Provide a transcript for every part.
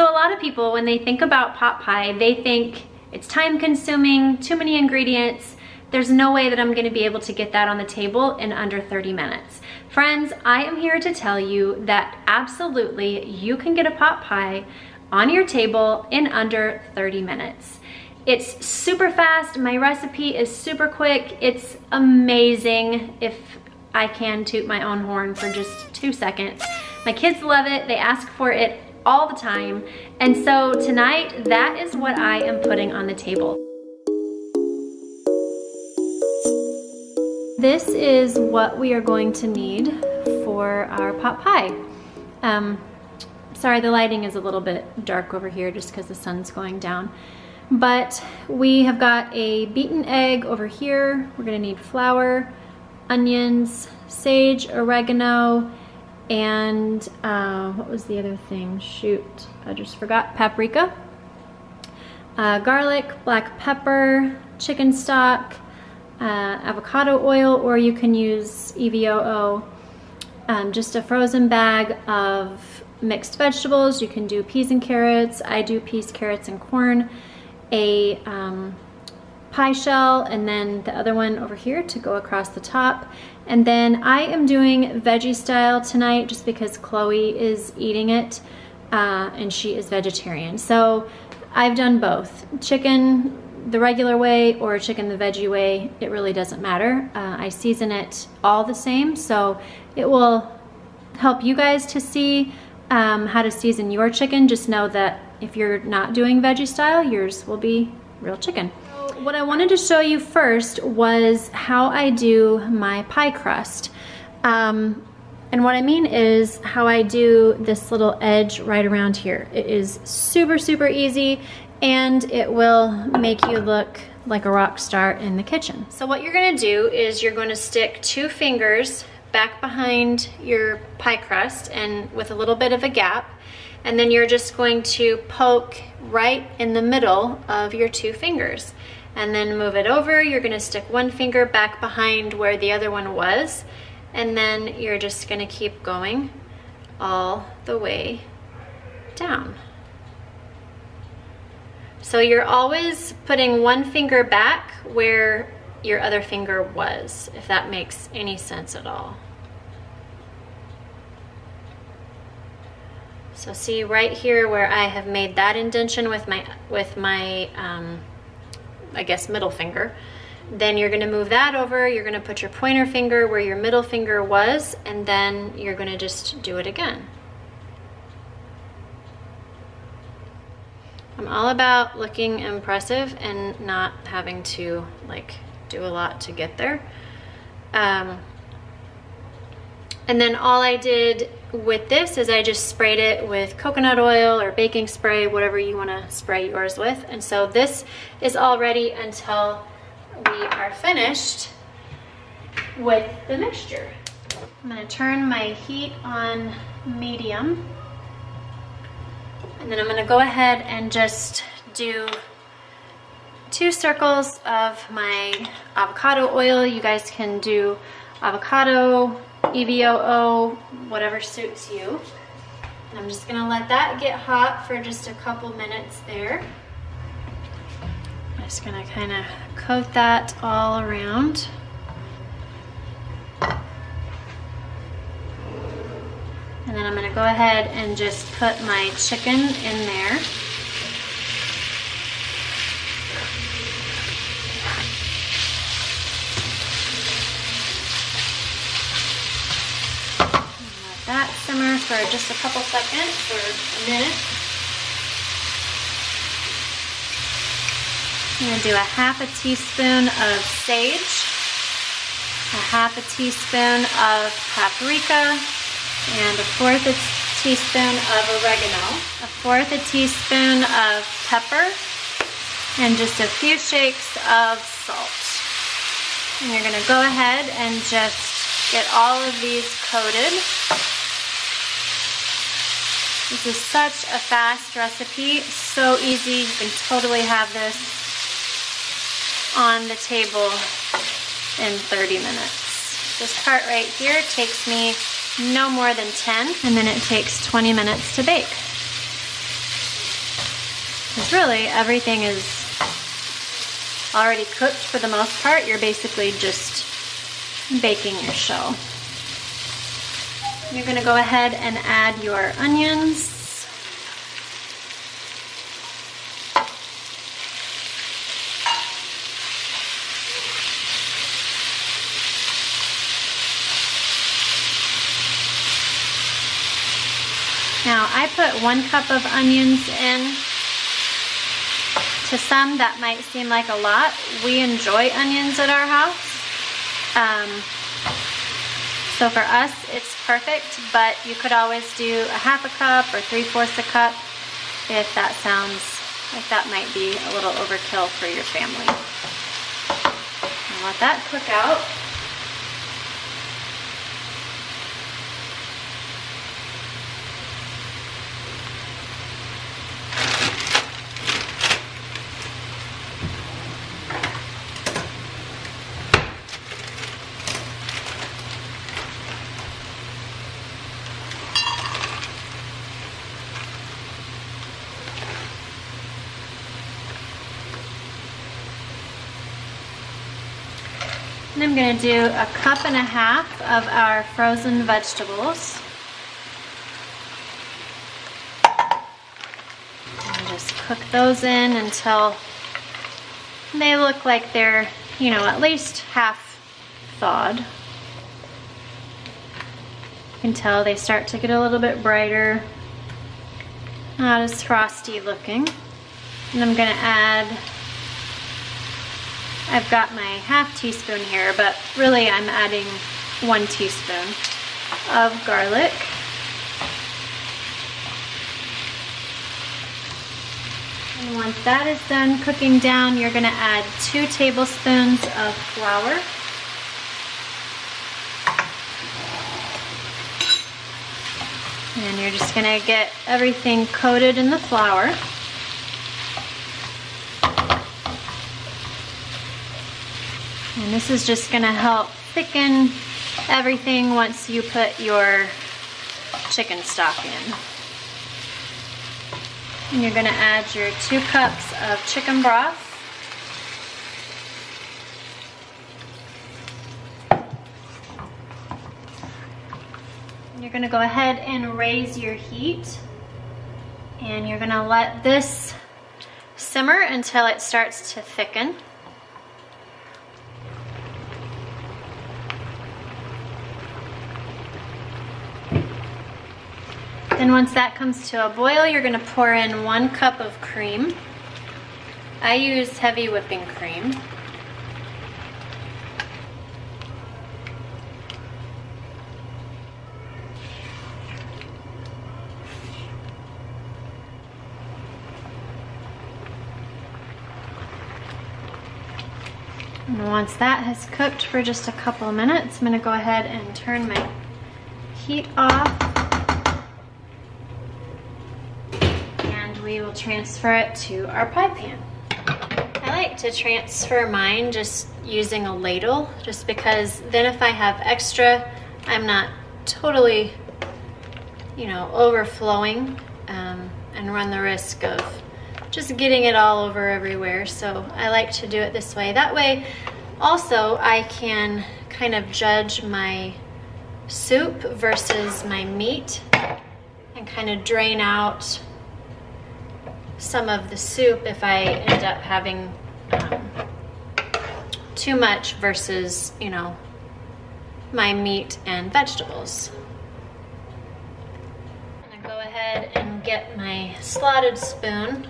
So a lot of people, when they think about pot pie, they think it's time consuming, too many ingredients, there's no way that I'm gonna be able to get that on the table in under 30 minutes. Friends, I am here to tell you that absolutely you can get a pot pie on your table in under 30 minutes. It's super fast, my recipe is super quick, it's amazing. If I can toot my own horn for just 2 seconds. My kids love it, they ask for it all the time. And so tonight, that is what I am putting on the table. This is what we are going to need for our pot pie. Sorry, the lighting is a little bit dark over here just because the sun's going down. But we have got a beaten egg over here. We're gonna need flour, onions, sage, oregano, and what was the other thing? Shoot, I just forgot. Paprika, garlic, black pepper, chicken stock, avocado oil, or you can use EVOO. Just a frozen bag of mixed vegetables. You can do peas and carrots. I do peas, carrots, and corn. A pie shell, and then the other one over here to go across the top. And then I am doing veggie style tonight just because Chloe is eating it and she is vegetarian. So I've done both, chicken the regular way or chicken the veggie way. It really doesn't matter. I season it all the same, so it will help you guys to see how to season your chicken. Just know that if you're not doing veggie style, yours will be real chicken. What I wanted to show you first was how I do my pie crust. And what I mean is how I do this little edge right around here. It is super, super easy, and it will make you look like a rock star in the kitchen. So what you're gonna do is you're gonna stick 2 fingers back behind your pie crust and with a little bit of a gap, and then you're just going to poke right in the middle of your 2 fingers. And then move it over. You're gonna stick 1 finger back behind where the other one was, and then you're just gonna keep going all the way down. So you're always putting 1 finger back where your other finger was, if that makes any sense at all. So see right here where I have made that indention with my I guess middle finger. Then you're gonna move that over, you're gonna put your pointer finger where your middle finger was, and then you're gonna just do it again. I'm all about looking impressive and not having to like do a lot to get there. And then all I did with this is I just sprayed it with coconut oil or baking spray, whatever you want to spray yours with. And so this is all ready until we are finished with the mixture. I'm going to turn my heat on medium, and then I'm going to go ahead and just do 2 circles of my avocado oil. You guys can do avocado, EVOO, whatever suits you. And I'm just gonna let that get hot for just a couple minutes there. I'm just gonna kind of coat that all around. And then I'm gonna go ahead and just put my chicken in there. Simmer for just a couple seconds or a minute. I'm going to do a 1/2 teaspoon of sage, a 1/2 teaspoon of paprika, and a 1/4 teaspoon of oregano, a 1/4 teaspoon of pepper, and just a few shakes of salt. And you're going to go ahead and just get all of these coated. This is such a fast recipe, so easy. You can totally have this on the table in 30 minutes. This part right here takes me no more than 10, and then it takes 20 minutes to bake. Because really, everything is already cooked for the most part. You're basically just baking your shell. You're gonna go ahead and add your onions. Now, I put 1 cup of onions in. To some, that might seem like a lot. We enjoy onions at our house. So for us, it's perfect, but you could always do a 1/2 cup or 3/4 cup if that sounds like that might be a little overkill for your family. And let that cook out. And I'm going to do 1.5 cups of our frozen vegetables. And just cook those in until they look like they're, you know, at least half thawed. You can tell they start to get a little bit brighter, not as frosty looking. And I'm going to add, I've got my 1/2 teaspoon here, but really I'm adding 1 teaspoon of garlic. And once that is done cooking down, you're gonna add 2 tablespoons of flour. And you're just gonna get everything coated in the flour. And this is just gonna help thicken everything once you put your chicken stock in. And you're gonna add your 2 cups of chicken broth. And you're gonna go ahead and raise your heat. And you're gonna let this simmer until it starts to thicken. And once that comes to a boil, you're gonna pour in 1 cup of cream. I use heavy whipping cream. And once that has cooked for just a couple of minutes, I'm gonna go ahead and turn my heat off. We will transfer it to our pie pan. I like to transfer mine just using a ladle, just because then if I have extra, I'm not totally, you know, overflowing and run the risk of just getting it all over everywhere. So I like to do it this way. That way, also, I can kind of judge my soup versus my meat and kind of drain out some of the soup if I end up having too much versus, you know, my meat and vegetables. I'm gonna go ahead and get my slotted spoon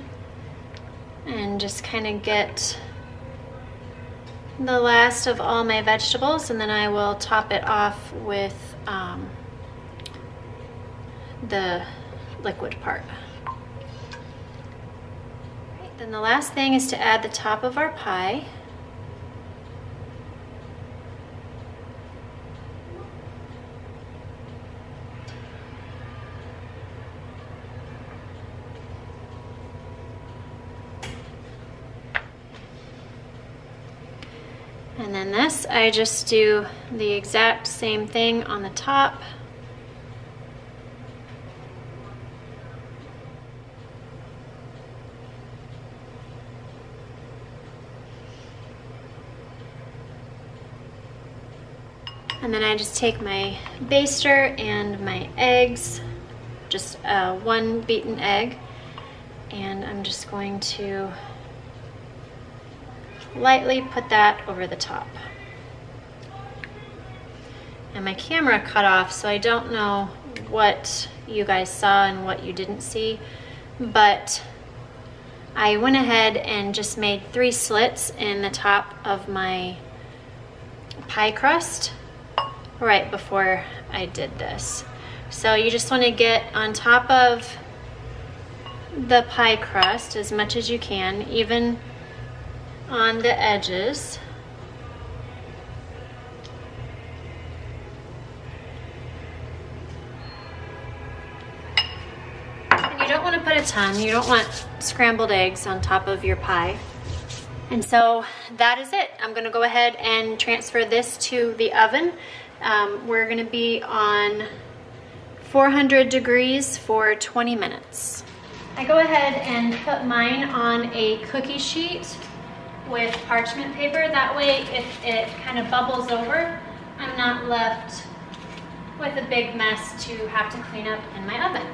and just kind of get the last of all my vegetables, and then I will top it off with the liquid part. Then the last thing is to add the top of our pie. And then this, I just do the exact same thing on the top. And then I just take my baster and my eggs, just one beaten egg, and I'm just going to lightly put that over the top. And my camera cut off, so I don't know what you guys saw and what you didn't see, but I went ahead and just made 3 slits in the top of my pie crust right before I did this. So you just want to get on top of the pie crust as much as you can, even on the edges. And you don't want to put a ton, you don't want scrambled eggs on top of your pie. And so that is it. I'm gonna go ahead and transfer this to the oven. We're gonna be on 400 degrees for 20 minutes. I go ahead and put mine on a cookie sheet with parchment paper. That way, if it kind of bubbles over, I'm not left with a big mess to have to clean up in my oven.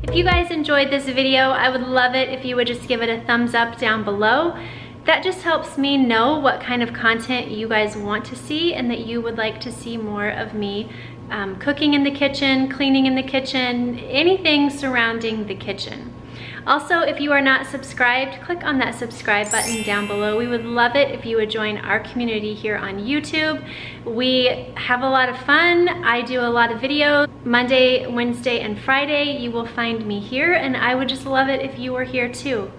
If you guys enjoyed this video, I would love it if you would just give it a thumbs up down below. That just helps me know what kind of content you guys want to see and that you would like to see more of me cooking in the kitchen, cleaning in the kitchen, anything surrounding the kitchen. Also, if you are not subscribed, click on that subscribe button down below. We would love it if you would join our community here on YouTube. We have a lot of fun. I do a lot of videos. Monday, Wednesday, and Friday, you will find me here, and I would just love it if you were here too.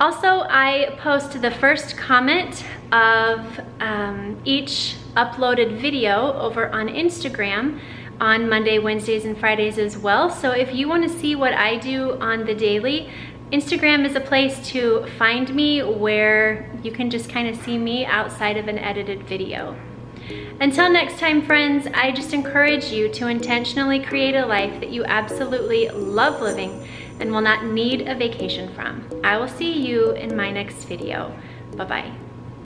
Also, I post the first comment of each uploaded video over on Instagram on Monday, Wednesdays, and Fridays as well. So if you want to see what I do on the daily, Instagram is a place to find me where you can just kind of see me outside of an edited video. Until next time, friends, I just encourage you to intentionally create a life that you absolutely love living and will not need a vacation from. I will see you in my next video. Bye-bye.